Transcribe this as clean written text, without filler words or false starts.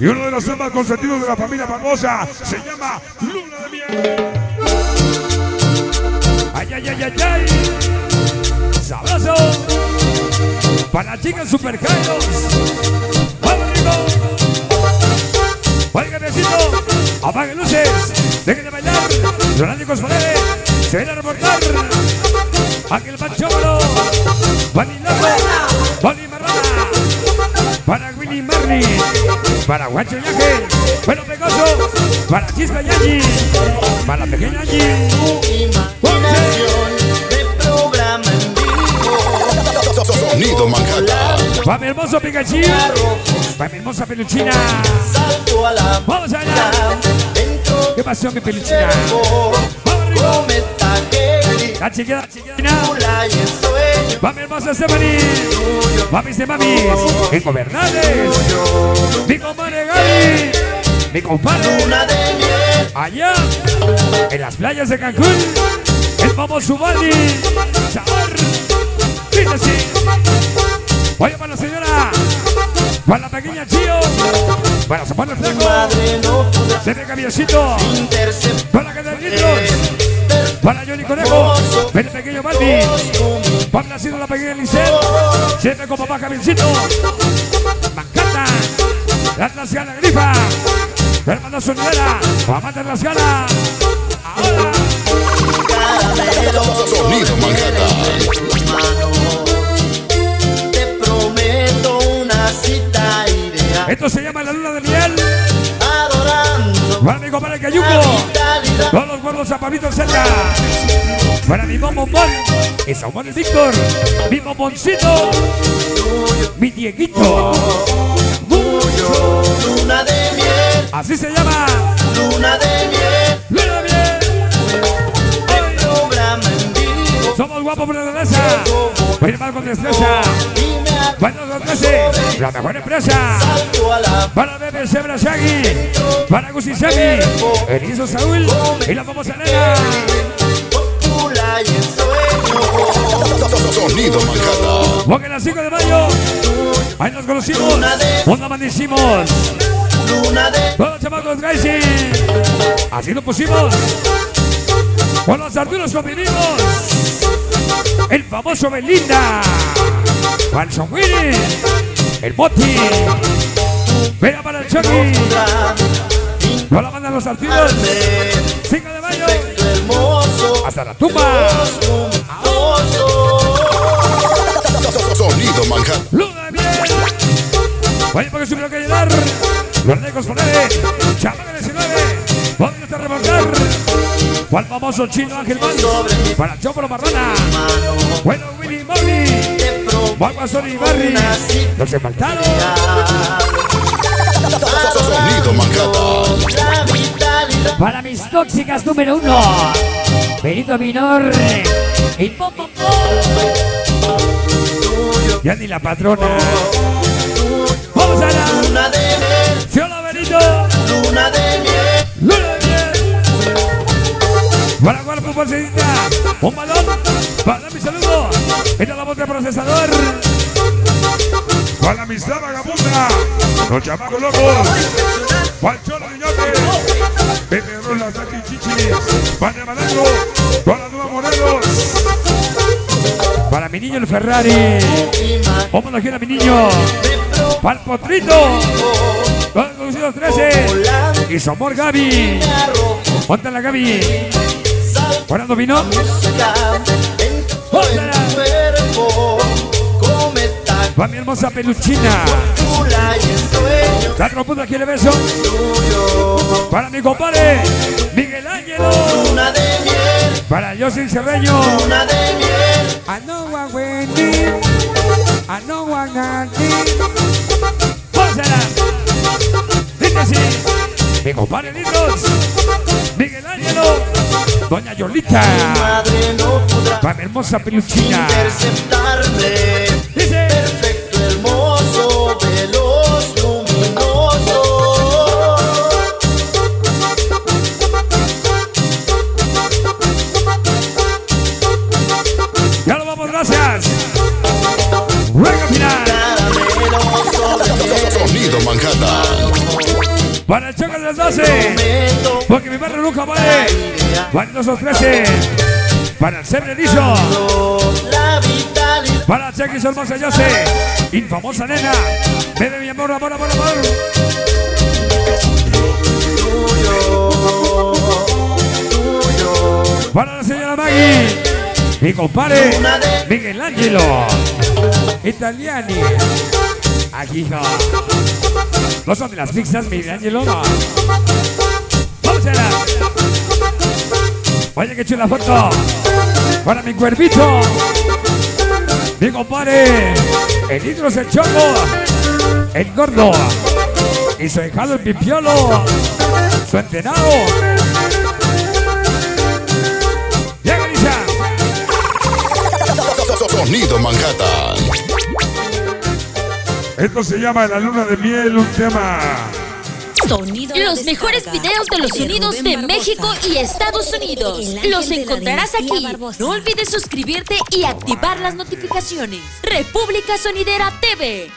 y uno de los temas consentidos de la familia famosa se llama Luna de Miel. Ay, ay, ay, ay, ay. Sabroso para las chicas super jairos. Vamos, rico. Oiga, necesito. Apague luces. Dejen de bailar. Donáticos paredes. Se viene a reportar. Ángel Pancholo. Vani Loco. Vani Marrana. Para Willy Marley. Para Guacho y Ángel. Bueno, Pegoso. Para Chispa y Angie. Para la pequeña Angie. Sonido Manhattan. Va mi hermoso Pikachu. Va mi hermosa peluchina. Salto a la. Vamos allá. Qué pasión, mi peluchina. La chiquita, la chiquita. Va mi hermosa Stephanie. Mamis de mamis. En Gobernales. Mi compadre Gaby. Mi compadre. Allá. En las playas de Cancún. El famoso Bali. Sabor. Sí. Oye, para la señora, para la pequeña Chío, para su padre Flaco, se ve Camioncito, para Catarinitos, para Johnny Conejo, para el pequeño Baldi, para Placido, la pequeña Lisset, se ve como papá Camioncito, Mancata, la Tlaxcala Grifa, la hermana Sonidera, mamá de Tlaxcala, ahora. Sonido Manhattan. Esto se llama La Luna de Miel. Adorando. Para mi compadre Cayuco. Todos los gordos a Pablito Cerca. Para mi momón. Es Saumón y Víctor. Mi momoncito. Mi Dieguito. Tuyo. Luna de miel. Así se llama. Luna de miel. Luna de miel. El programa en vivo. Somos guapos por la danza. Firmar con destreza. Para los 13, la mejor empresa. Para BBC Brashagui. Para Gusisami. El Iso Saúl. Y la famosa Nena. Sonido Manhattan. Porque el 5 de mayo. Ahí nos conocimos. Onda Mandicimos. Todos los chamacos Gaisi. Así lo pusimos. Con los Arturos convivimos. El famoso Belinda. Wilson Willy, el Boti, Vera para el Chucky, no la mandan los artistas, 5 de mayo, hasta la tumba, Sonido Manhattan, Luna de Miel, vaya porque supieron que ayudar, los negros por 9, Chamaca 19, podemos hasta remontar, cual famoso chino Ángel Mann, para el Chopolo Marrana, bueno Willy Mowgli, Guaguasón y Barry, los empaltados. Sonido Manhattan. Para mis tóxicas número 1, Benito Minor y Pom Pom Pom. Ya ni la patrona. Vamos a la Luna de Miel. Sí, hola Benito. Luna de Miel. Luna de Miel. Para Guarpo Porcedita. Un balón. Para mi saludo. Esta es la voz de procesador. Para la amistad vagabunda. Los chamacos locos. Pancholo Niñote. Pepe Rolas, Tati Chichis. Para Malango. Para la Nueva Morelos. Para mi niño el Ferrari. Vamos a girar a mi niño. Para el Potrito. Todos conocidos 13. Y su amor Gaby. Ponte la Gaby. Para Dominó. Va mi hermosa peluchina. La tropuda quiere beso. Para mi compadre Miguel Ángelo. Para José Cerreño. I know what we need. I know what I need. Pásala. Dite así. Mi compadre Litos. Miguel Ángelo. Doña Yolita, para mi hermosa peluchina. Dice, perfecto, hermoso, veloz, luminoso. Ya lo vamos, gracias. Ruega final. Sonido Manhattan. para el choque de las 12, porque mi barrio nunca vale, para los 13, para el Cebredizo, para Chequis Hermosa Yose, Infamosa Nena, bebe mi amor, amor, amor, amor, para la señora Maggie, mi compadre Miguel Ángelo, Italiani, aquí no. No son de las pizzas, Miguel Ángelo, no. Vamos a la. Oye, que chula foto. Para mi cuerpito. Mi compadre. El Hidros, el Choco. El Gordo. Y su hijado, el Pipiolo. Su entenado. Llega, Lisa. Sonido Manhattan. Esto se llama La Luna de Miel, un tema. Sonido los mejores videos de los sonidos de México y Estados Unidos. Los encontrarás aquí. No olvides suscribirte y activar las notificaciones. República Sonidera TV.